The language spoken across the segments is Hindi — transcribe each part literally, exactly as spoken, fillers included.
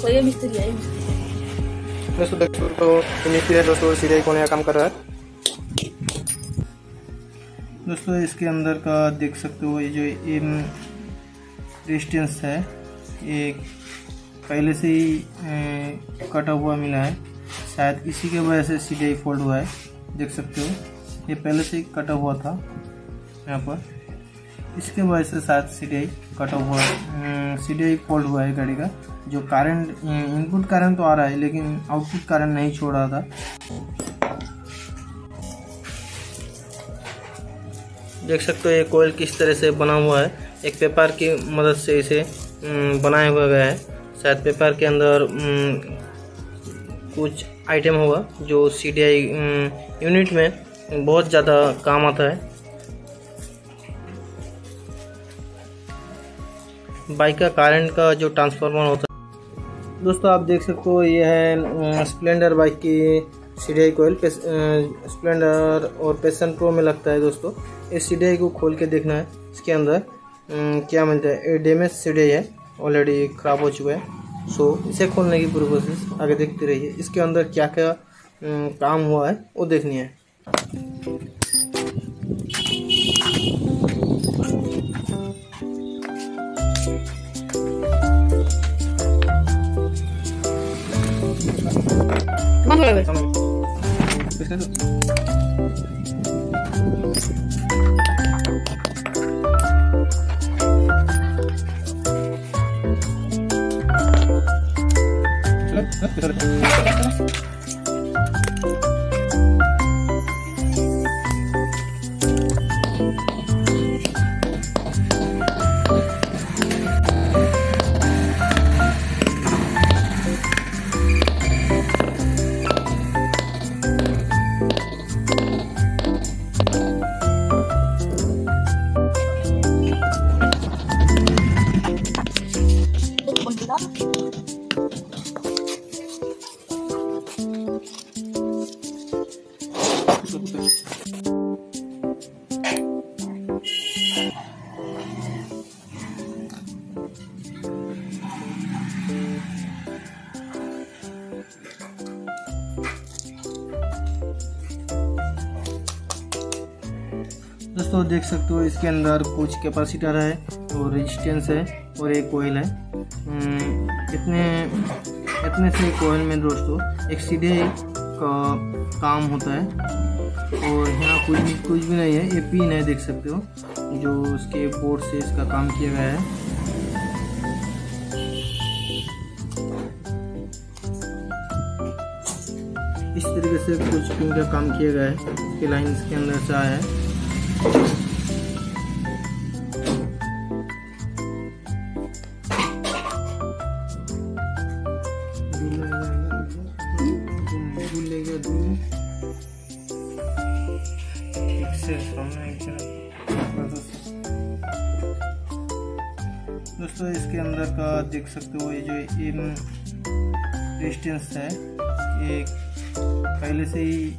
तो ये मिस्त्री है दोस्तों, मिस्त्री है दोस्तों, सीधे कोने का काम कर रहा है दोस्तों। इसके अंदर का देख सकते हो, ये जो इन रेजिस्टेंस है ये पहले से ही कटा हुआ मिला है, शायद इसी के वजह से सीधे फोल्ड हुआ है। देख सकते हो ये पहले से ही कटा हुआ था यहाँ पर, इसके वजह से शायद सीधे कटा हुआ है, सीधे फोल्ड हुआ है गाड़ी का। जो करंट इनपुट करंट तो आ रहा है लेकिन आउटपुट करंट नहीं छोड़ रहा था। देख सकते हो ये कोयल किस तरह से बना हुआ है, एक पेपर की मदद से इसे बनाया हुआ गया है। शायद पेपर के अंदर कुछ आइटम होगा जो सीडीआई यूनिट में बहुत ज़्यादा काम आता है। बाइक का करंट का जो ट्रांसफार्मर होता है दोस्तों, आप देख सकते हो ये है स्प्लेंडर बाइक की सीडीआई कोयल। स्प्लेंडर और पैशन प्रो में लगता है दोस्तों। इस सीडीआई को खोल के देखना है इसके अंदर क्या मिलता है। ये डैमेज सीडीआई है, ऑलरेडी ख़राब हो चुका है। सो इसे खोलने की पूरी कोशिश आगे देखते रहिए। इसके अंदर क्या क्या काम हुआ है वो देखनी है। दोस्तों देख सकते हो इसके अंदर कुछ कैपेसिटर है और रेजिस्टेंस है और एक कोयल है। इतने इतने से कोयल में दोस्तों एक सीधे का काम होता है। और यहाँ कुछ भी कुछ भी नहीं है, ये पिन है देख सकते हो जो उसके बोर्ड से इसका काम किया गया है। इस तरीके से कुछ पिन का काम किया गया है, इसके लाइन इसके अंदर से आया है। दोस्तों इसके अंदर का देख सकते हो, ये जो इन रेजिस्टेंस है ये पहले से ही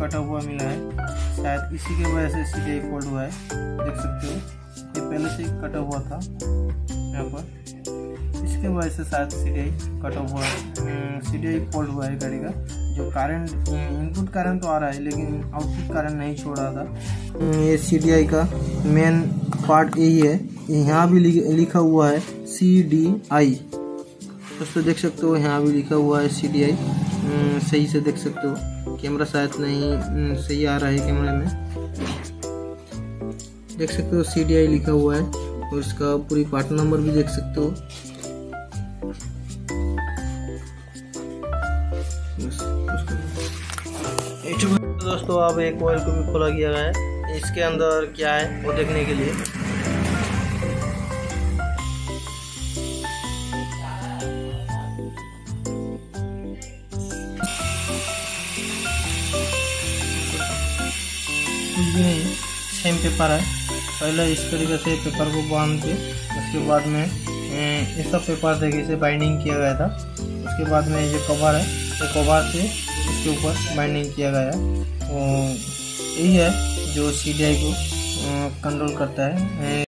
कटा हुआ मिला है, शायद इसी के वजह से सीधे फोल्ड हुआ है। देख सकते हो ये पहले से ही कटा हुआ था यहाँ पर, इसके वजह से शायद सीधे कटा हुआ है, सीधे फोल्ड हुआ है गाड़ी का। जो करंट इनपुट करंट तो आ रहा है लेकिन आउटपुट करंट नहीं छोड़ रहा था। ये सीडीआई का मेन पार्ट यही है। यहाँ भी लिखा हुआ है सीडीआई दोस्तों, देख सकते हो यहाँ भी लिखा हुआ है सीडीआई। सही से देख सकते हो, कैमरा शायद नहीं सही आ रहा है कैमरे में। देख सकते हो सीडीआई लिखा हुआ है और इसका पूरी पार्ट नंबर भी देख सकते हो। दोस्तों अब एक कोयल को भी खोला गया है, इसके अंदर क्या है वो देखने के लिए। कुछ भी नहीं, सेम पेपर है। पहले इस तरीके से पेपर को बांध के उसके बाद में इसका पेपर देखिए इसे बाइंडिंग किया गया था। उसके बाद में जो कवर है वो कवर से इसके ऊपर बाइंडिंग किया गया है। और यही है जो सीडीआई को कंट्रोल करता है।